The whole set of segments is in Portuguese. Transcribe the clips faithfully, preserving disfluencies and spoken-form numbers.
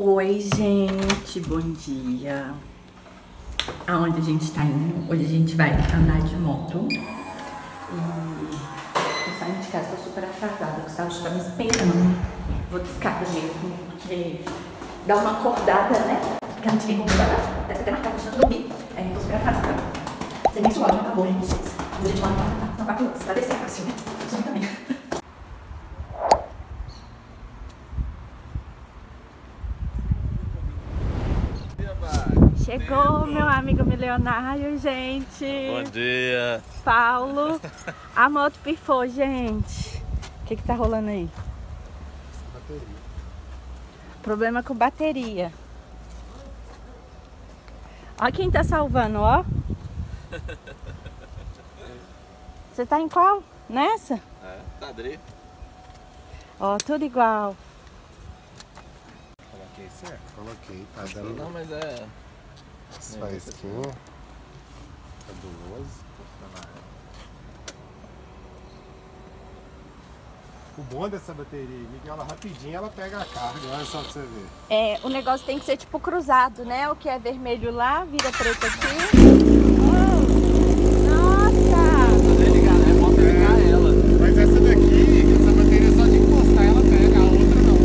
Oi, gente, bom dia. Aonde a gente tá indo? Hoje a gente vai andar de moto. E eu saí de casa, tô super atrasada. O Gustavo já tá me esperando. Vou descar mesmo, porque dá uma acordada, né? Porque eu não tive como parar. Deve ter marcado de dormir. Aí eu tô super atrasada. Sem nem suado, já acabou, né? A gente vai na papelância, vai descer fácil, né? Só também. Chegou meu amigo milionário, gente. Bom dia. Paulo. A moto pifou, gente. O que que tá rolando aí? Bateria. Problema com bateria. Olha quem tá salvando, ó. Você tá em qual? Nessa? É, tá Adri. Ó, tudo igual. Coloquei certo? Coloquei, tá dando. Não, mas é... Essa faísquinha tá doloroso. O bom dessa bateria, Miguel, ela rapidinho ela pega a carga, olha só pra você ver. É, o negócio tem que ser tipo cruzado, né? O que é vermelho lá, vira preto aqui. Oh, nossa! Não é ligar, né? Bota ligar ela. Mas essa daqui, essa bateria só de encostar ela pega, a outra não.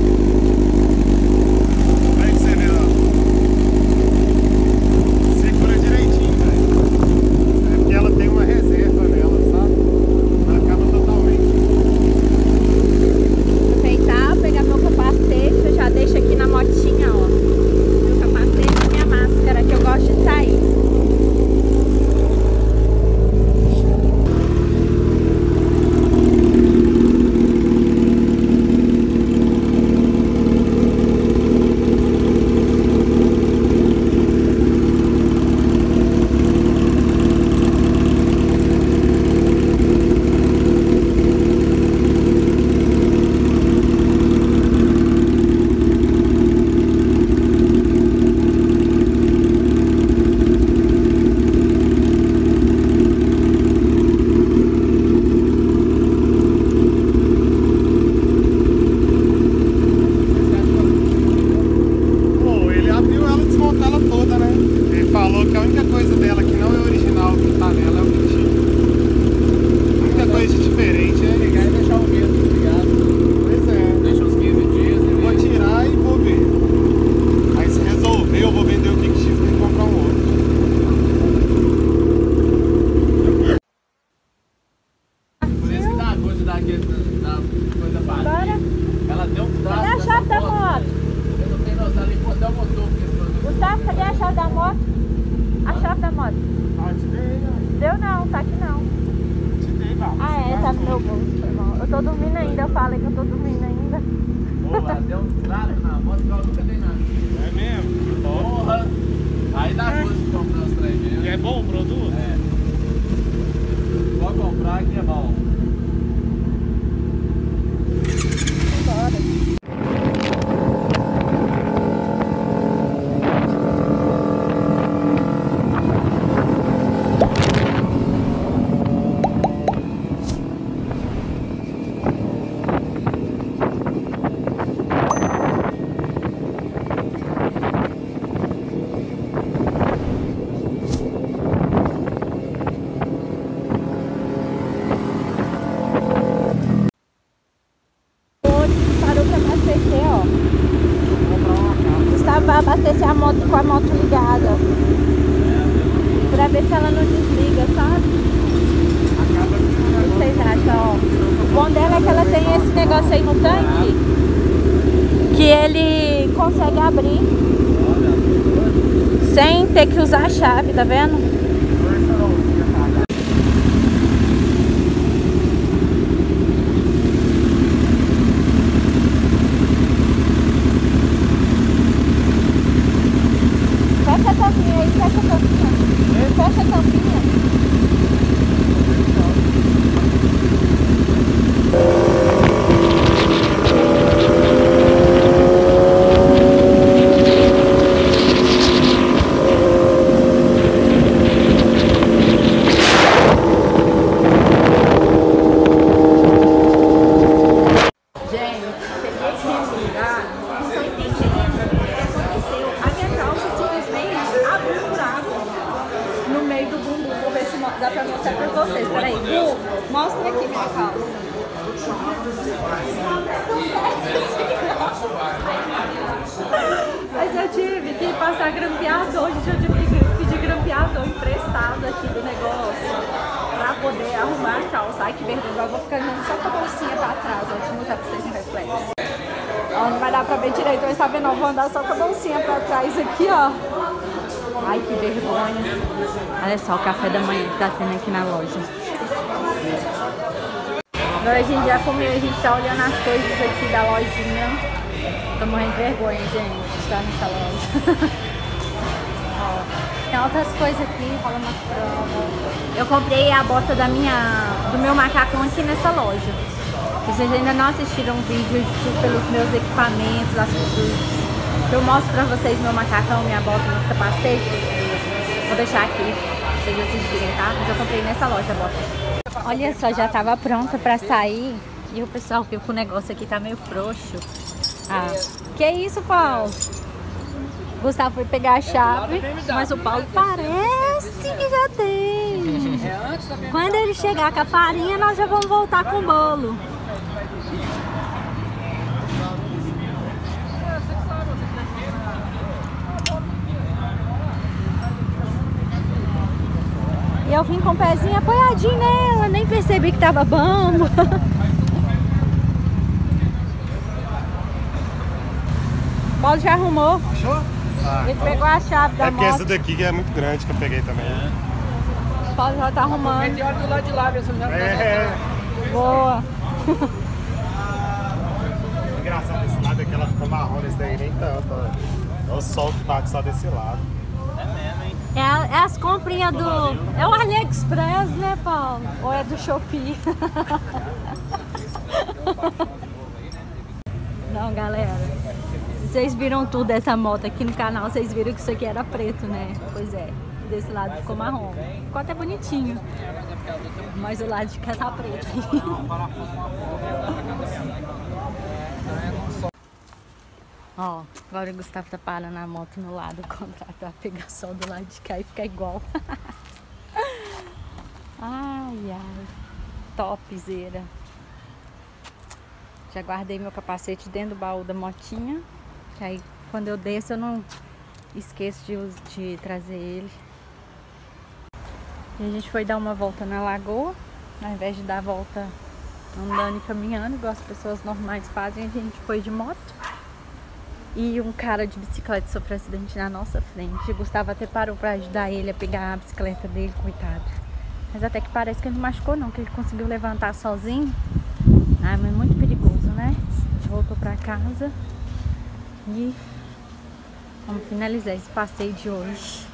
Usar a chave, tá vendo? Fecha a tampinha aí, fecha a tampinha. Fecha a tampinha. Gente, cheguei aqui no lugar, não tô entendendo. pra grampeador, gente, eu tive que pedir grampeador emprestado aqui do negócio pra poder arrumar a calça. Ai, que vergonha, agora eu vou ficar andando só com a bolsinha pra trás, ó, deixa eu mostrar pra vocês no reflexo. Ó, não vai dar pra ver direito, mas tá vendo, ó, vou andar só com a bolsinha pra trás aqui, ó. Ai, que vergonha. Olha só o café da manhã que tá tendo aqui na loja. Agora a gente já comeu, a gente tá olhando as coisas aqui da lojinha. Tô morrendo de vergonha, gente, estar nessa loja. Ó, tem outras coisas aqui, rola uma prova. Eu comprei a bota da minha, do meu macacão aqui nessa loja. Vocês ainda não assistiram um vídeo de, pelos meus equipamentos, as coisas. Eu mostro pra vocês meu macacão, minha bota, meus capacetes. Vou deixar aqui pra vocês assistirem, tá? Mas eu comprei nessa loja a bota. Olha só, já tava pronta pra sair. E o pessoal viu que o negócio aqui tá meio frouxo. Ah, que isso, Paulo? O Gustavo foi pegar a chave, mas o Paulo parece que já tem. Quando ele chegar com a farinha, nós já vamos voltar com o bolo. E eu vim com o pezinho apoiadinho nela, nem percebi que tava bambo. O Paulo já arrumou. Achou? Ah, ele pegou a chave da moto. É que essa daqui que é muito grande, que eu peguei também. É. O Paulo já tá arrumando. Tem hora do lado de lá, viu? É. Boa. É engraçado esse lado aqui, ela fica marrom, esse daí nem tanto. É o sol que bate só desse lado. É mesmo, hein? É, é as comprinhas do... É o AliExpress, né, Paulo? Ou é do Shopee? Não, galera. Vocês viram tudo dessa moto aqui no canal, vocês viram que isso aqui era preto, né? Pois é, desse lado ficou marrom. Ficou até bonitinho, mas o lado de cá tá preto. Ó, agora o Gustavo tá parando a moto no lado contrário pra pegar só do lado de cá e ficar igual. Ai, ai, topzera. Já guardei meu capacete dentro do baú da motinha. Que aí quando eu desço eu não esqueço de, de trazer ele. E a gente foi dar uma volta na lagoa. Ao invés de dar a volta andando e caminhando, igual as pessoas normais fazem, a gente foi de moto. E um cara de bicicleta sofreu acidente na nossa frente. O Gustavo até parou pra ajudar ele a pegar a bicicleta dele, coitado. Mas até que parece que ele não machucou não, que ele conseguiu levantar sozinho. Ah, mas muito perigoso, né? A gente voltou pra casa. E vamos finalizar esse passeio de hoje.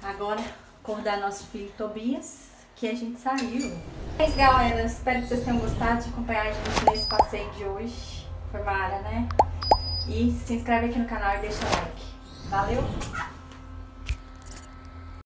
Agora, acordar nosso filho Tobias, que a gente saiu. É isso, galera. Espero que vocês tenham gostado de acompanhar a gente nesse passeio de hoje. Foi mara, né? E se inscreve aqui no canal e deixa o like. Valeu!